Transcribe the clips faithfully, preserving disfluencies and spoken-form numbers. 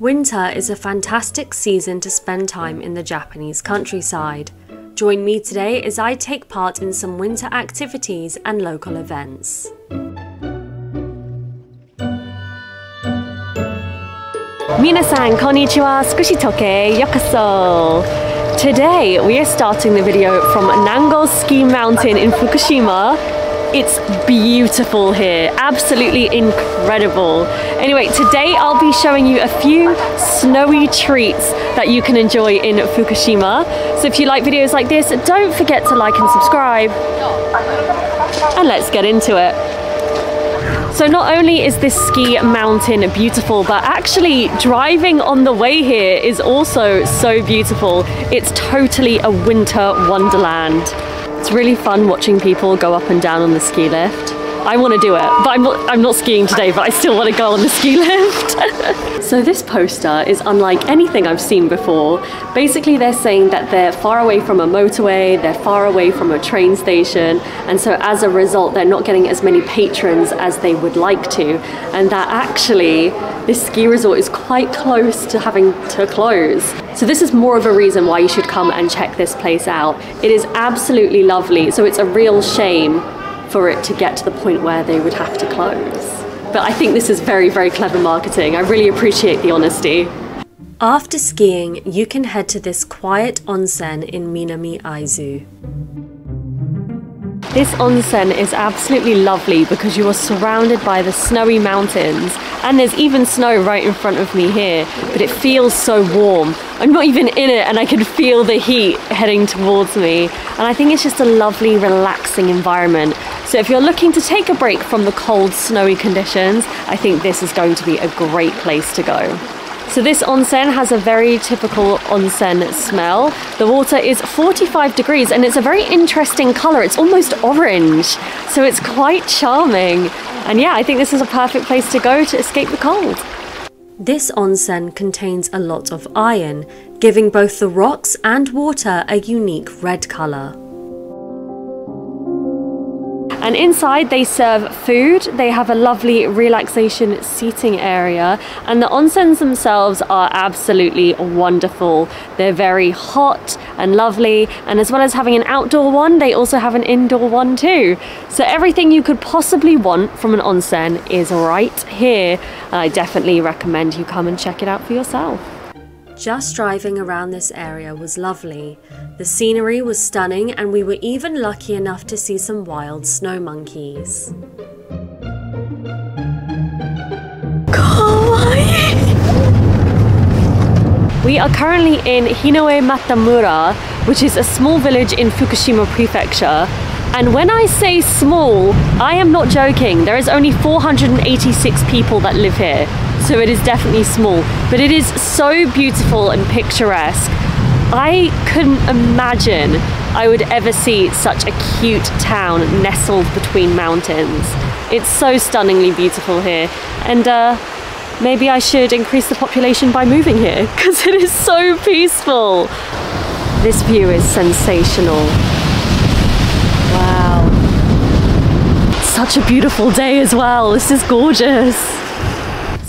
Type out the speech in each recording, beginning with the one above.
Winter is a fantastic season to spend time in the Japanese countryside. Join me today as I take part in some winter activities and local events. Minasan konnichiwa, Tsukai-san, yokoso! Today we are starting the video from Nango Ski Mountain in Fukushima. It's beautiful here, absolutely incredible. Anyway, today I'll be showing you a few snowy treats that you can enjoy in Fukushima. So if you like videos like this, don't forget to like and subscribe. And let's get into it. So not only is this ski mountain beautiful, but actually driving on the way here is also so beautiful. It's totally a winter wonderland. It's really fun watching people go up and down on the ski lift. I want to do it, but I'm not, I'm not skiing today, but I still want to go on the ski lift. So this poster is unlike anything I've seen before. Basically, they're saying that they're far away from a motorway, they're far away from a train station, and so as a result, they're not getting as many patrons as they would like to, and that actually, this ski resort is quite close to having to close. So this is more of a reason why you should come and check this place out. It is absolutely lovely, so it's a real shame for it to get to the point where they would have to close. But I think this is very, very clever marketing. I really appreciate the honesty. After skiing, you can head to this quiet onsen in Minami Aizu. This onsen is absolutely lovely because you are surrounded by the snowy mountains, and there's even snow right in front of me here, but it feels so warm. I'm not even in it and I can feel the heat heading towards me, and I think it's just a lovely, relaxing environment. So if you're looking to take a break from the cold, snowy conditions, I think this is going to be a great place to go. So this onsen has a very typical onsen smell. The water is forty-five degrees and it's a very interesting color. It's almost orange, so it's quite charming. And yeah, I think this is a perfect place to go to escape the cold. This onsen contains a lot of iron, giving both the rocks and water a unique red color. And inside they serve food, they have a lovely relaxation seating area, and the onsens themselves are absolutely wonderful. They're very hot and lovely, and as well as having an outdoor one, they also have an indoor one too. So everything you could possibly want from an onsen is right here, and I definitely recommend you come and check it out for yourself. Just driving around this area was lovely. The scenery was stunning, and we were even lucky enough to see some wild snow monkeys. We are currently in Hinoe Matamura, which is a small village in Fukushima Prefecture. And when I say small, I am not joking. There is only four hundred eighty-six people that live here. So it is definitely small, but it is so beautiful and picturesque. I couldn't imagine I would ever see such a cute town nestled between mountains. It's so stunningly beautiful here, and uh, maybe I should increase the population by moving here because it is so peaceful. This view is sensational. Wow. Such a beautiful day as well. This is gorgeous.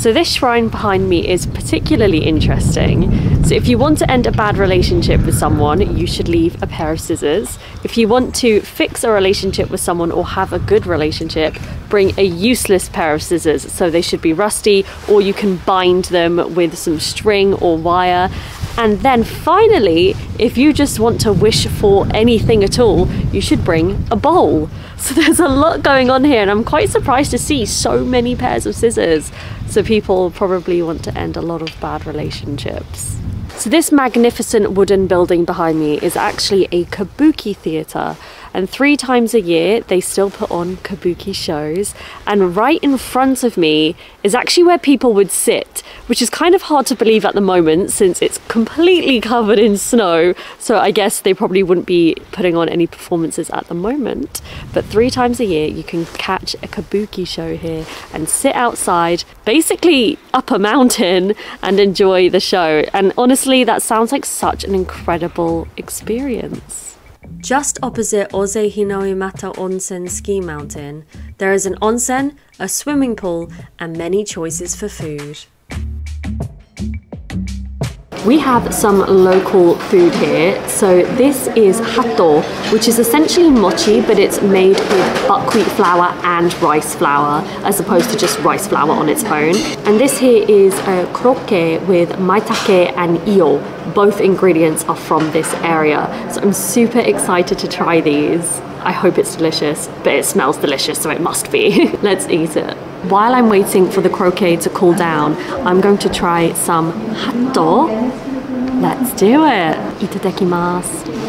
So this shrine behind me is particularly interesting. So if you want to end a bad relationship with someone, you should leave a pair of scissors. If you want to fix a relationship with someone or have a good relationship, bring a useless pair of scissors. So they should be rusty, or you can bind them with some string or wire. And then finally, if you just want to wish for anything at all, you should bring a bowl. So there's a lot going on here, and I'm quite surprised to see so many pairs of scissors. So people probably want to end a lot of bad relationships. So this magnificent wooden building behind me is actually a kabuki theatre, and three times a year they still put on kabuki shows, and right in front of me is actually where people would sit, which is kind of hard to believe at the moment since it's completely covered in snow, so I guess they probably wouldn't be putting on any performances at the moment, but three times a year you can catch a kabuki show here and sit outside, basically up a mountain, and enjoy the show. And honestly, that sounds like such an incredible experience. Just opposite Oze Hinomata Onsen Ski Mountain, there is an onsen, a swimming pool, and many choices for food. We have some local food here. So this is hatto, which is essentially mochi, but it's made with buckwheat flour and rice flour, as opposed to just rice flour on its own. And this here is a croquet with maitake and eel. Both ingredients are from this area. So I'm super excited to try these. I hope it's delicious, but it smells delicious, so it must be. Let's eat it. While I'm waiting for the croquet to cool down, I'm going to try some hatto. Let's do it. Itadakimasu.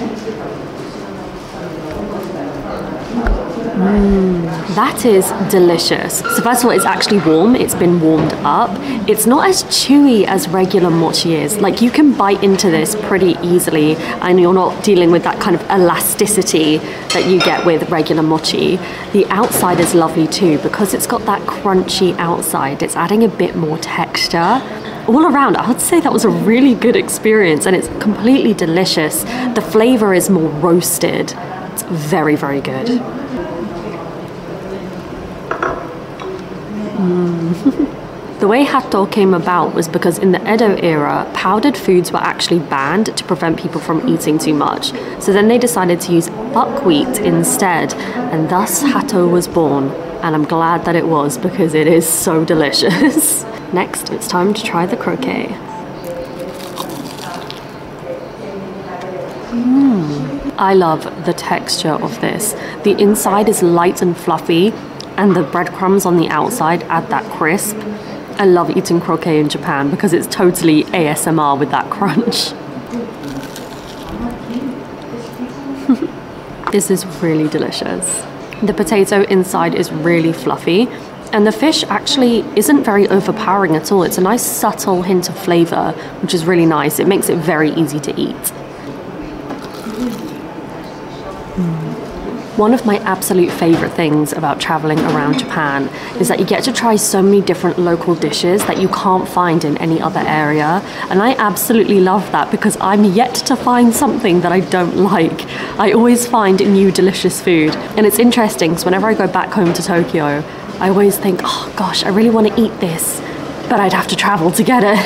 Mm, that is delicious. So first of all, it's actually warm. It's been warmed up. It's not as chewy as regular mochi is. Like, you can bite into this pretty easily and you're not dealing with that kind of elasticity that you get with regular mochi. The outside is lovely too, because it's got that crunchy outside. It's adding a bit more texture. All around, I would say that was a really good experience, and it's completely delicious. The flavor is more roasted. It's very, very good. The way hatto came about was because in the Edo era, powdered foods were actually banned to prevent people from eating too much. So then they decided to use buckwheat instead, and thus hatto was born. And I'm glad that it was, because it is so delicious. Next, it's time to try the croquet. Mm. I love the texture of this. The inside is light and fluffy, and the breadcrumbs on the outside add that crisp. I love eating croquet in Japan because it's totally A S M R with that crunch. This is really delicious. The potato inside is really fluffy, and the fish actually isn't very overpowering at all. It's a nice subtle hint of flavor, which is really nice. It makes it very easy to eat. One of my absolute favorite things about traveling around Japan is that you get to try so many different local dishes that you can't find in any other area. And I absolutely love that, because I'm yet to find something that I don't like. I always find new delicious food. And it's interesting, because whenever I go back home to Tokyo, I always think, oh gosh, I really want to eat this, but I'd have to travel to get it.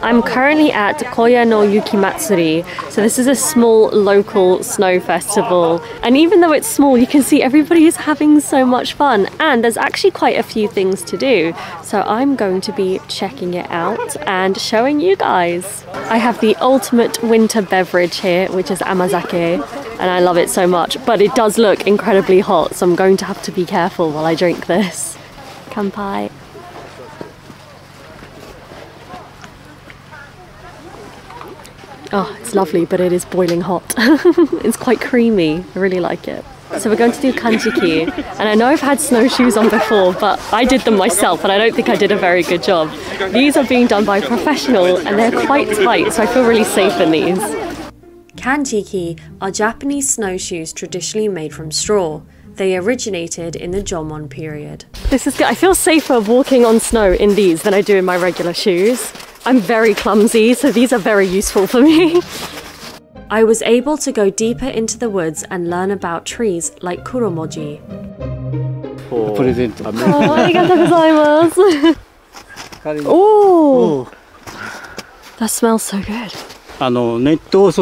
I'm currently at Koya no Yukimatsuri, so this is a small local snow festival, and even though it's small, you can see everybody is having so much fun, and there's actually quite a few things to do, so I'm going to be checking it out and showing you guys. I have the ultimate winter beverage here, which is amazake, and I love it so much, but it does look incredibly hot, so I'm going to have to be careful while I drink this. Kanpai. Oh, it's lovely, but it is boiling hot. It's quite creamy. I really like it. So we're going to do kanjiki. And I know I've had snowshoes on before, but I did them myself, and I don't think I did a very good job. These are being done by a professional, and they're quite tight, so I feel really safe in these. Kanjiki are Japanese snowshoes traditionally made from straw. They originated in the Jomon period. This is good. I feel safer walking on snow in these than I do in my regular shoes. I'm very clumsy, so these are very useful for me. I was able to go deeper into the woods and learn about trees like kuromoji. Oh, arigatou gozaimasu. Oh, that smells so good. I'm really glad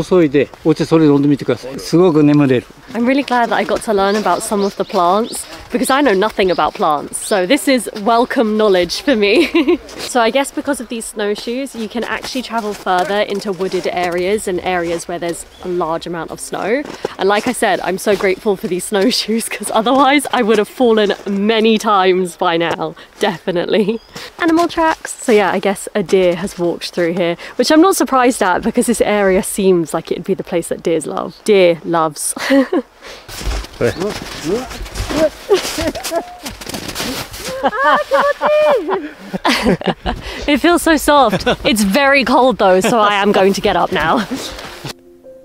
that I got to learn about some of the plants, because I know nothing about plants, so this is welcome knowledge for me. So I guess because of these snowshoes, you can actually travel further into wooded areas and areas where there's a large amount of snow. And like I said, I'm so grateful for these snowshoes, because otherwise I would have fallen many times by now, definitely. Animal tracks. So yeah, I guess a deer has walked through here, which I'm not surprised at, because this area seems like it'd be the place that deers love. Deer loves. It feels so soft. It's very cold though, so I am going to get up now.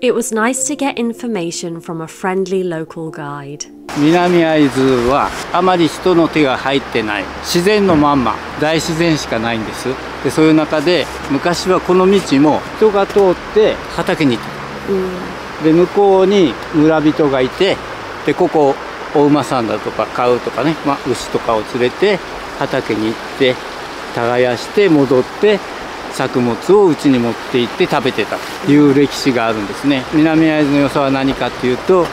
It was nice to get information from a friendly local guide. Minami Aizu wa amari hito no te ga haitte nai. Shizen no manma, dai shizen shika nai in desu. De sou iu naka de, mukashi wa kono michi mo hito ga toutte hatake ni itta. De mukou ni murabito ga ite, de koko o uma san da toka kau toka ne, ma ushi toka o tsurete hatake ni itte, tagayashite modotte 作物をうちに持って行って食べてたという歴史があるんですね。南会津の良さは何かというと、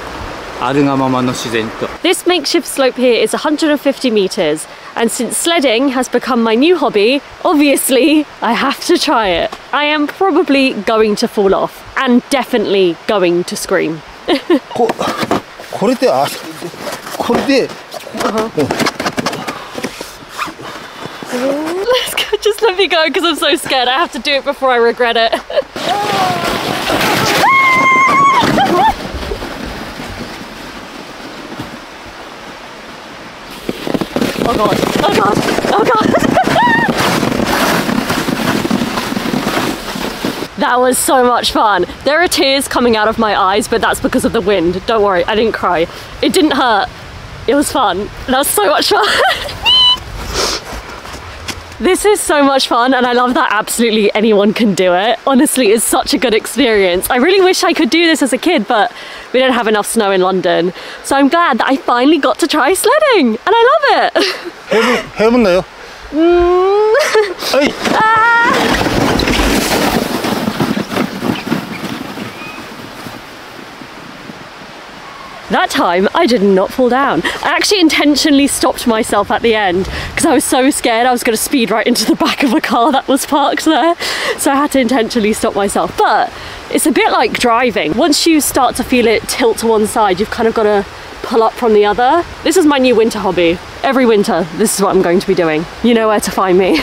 あるがままの自然と。 This makeshift slope here is one hundred fifty meters, and since sledding has become my new hobby, obviously I have to try it. I am probably going to fall off and definitely going to scream. こ、これで、あ、これで。Let's go, just let me go because I'm so scared. I have to do it before I regret it. Oh god, oh god, oh god. That was so much fun. There are tears coming out of my eyes, but that's because of the wind. Don't worry, I didn't cry. It didn't hurt. It was fun. That was so much fun. This is so much fun, and I love that absolutely anyone can do it. Honestly, it's such a good experience. I really wish I could do this as a kid, but we don't have enough snow in London. So I'm glad that I finally got to try sledding, and I love it. 해본, 해본나요? 음... 아이. 아! That time, I did not fall down. I actually intentionally stopped myself at the end because I was so scared I was going to speed right into the back of a car that was parked there. So I had to intentionally stop myself. But it's a bit like driving. Once you start to feel it tilt to one side, you've kind of got to pull up from the other. This is my new winter hobby. Every winter, this is what I'm going to be doing. You know where to find me.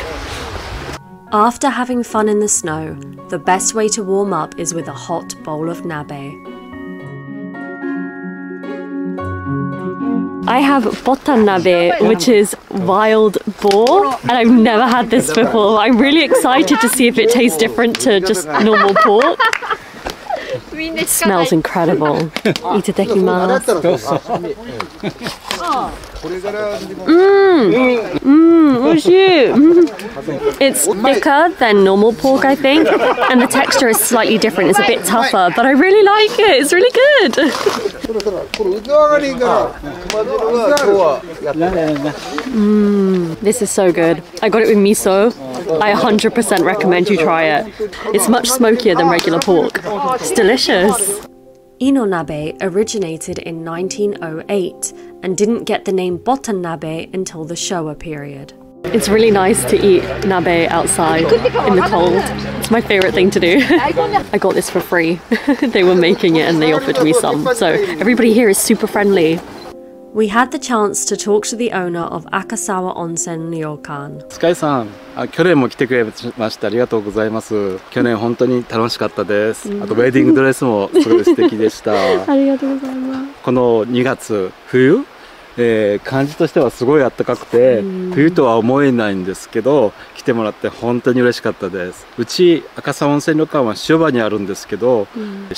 After having fun in the snow, the best way to warm up is with a hot bowl of nabe. I have botan nabe, which is wild boar, and I've never had this before. I'm really excited to see if it tastes different to just normal pork. It smells incredible. Itadakimasu. Mmm, mmm, oishii. It's thicker than normal pork, I think, and the texture is slightly different. It's a bit tougher, but I really like it. It's really good. Mmm, this is so good. I got it with miso. I one hundred percent recommend you try it. It's much smokier than regular pork. It's delicious. Ino nabe originated in nineteen oh eight and didn't get the name botan nabe until the Showa period. It's really nice to eat nabe outside in the cold. It's my favourite thing to do. I got this for free. They were making it and they offered me some. So everybody here is super friendly. We had the chance to talk to the owner of Akasawa Onsen Ryokan. Tsukai-san, you え、感じとしてはすごい暖かくて、冬とは思えないんですけど、来てもらって本当に嬉しかったです。うち赤沢温泉旅館は塩原にあるんですけど、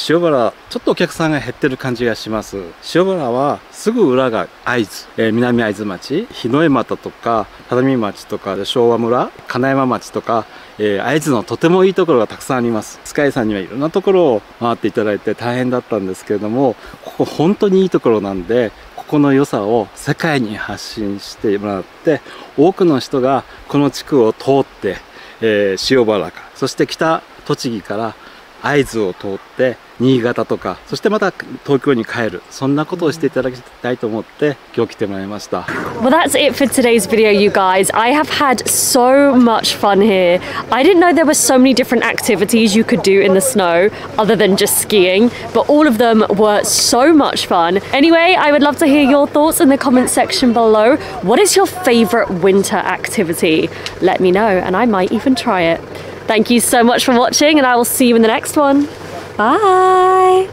塩原ちょっとお客さんが減ってる感じがします。塩原はすぐ裏が会津、え、南会津町、日の江又とか、只見町とか、昭和村、金山町とか、え、会津のとてもいいところがたくさんあります。スカイさんにはいろんなところを回っていただいて大変だったんですけれども、ここ本当にいいところなんで、 この良さを世界に発信してもらって、多くの人がこの地区を通って、えー、塩原か、そして北栃木から会津を通って新潟とか、そしてまた東京に帰る、そんなことをしていただきたいと思って今日来てもらいました。 Well, that's it for today's video, you guys. I have had so much fun here. I didn't know there were so many different activities you could do in the snow other than just skiing, but all of them were so much fun. Anyway, I would love to hear your thoughts in the comment section below. What is your favorite winter activity? Let me know, and I might even try it. Thank you so much for watching, and I will see you in the next one. Bye!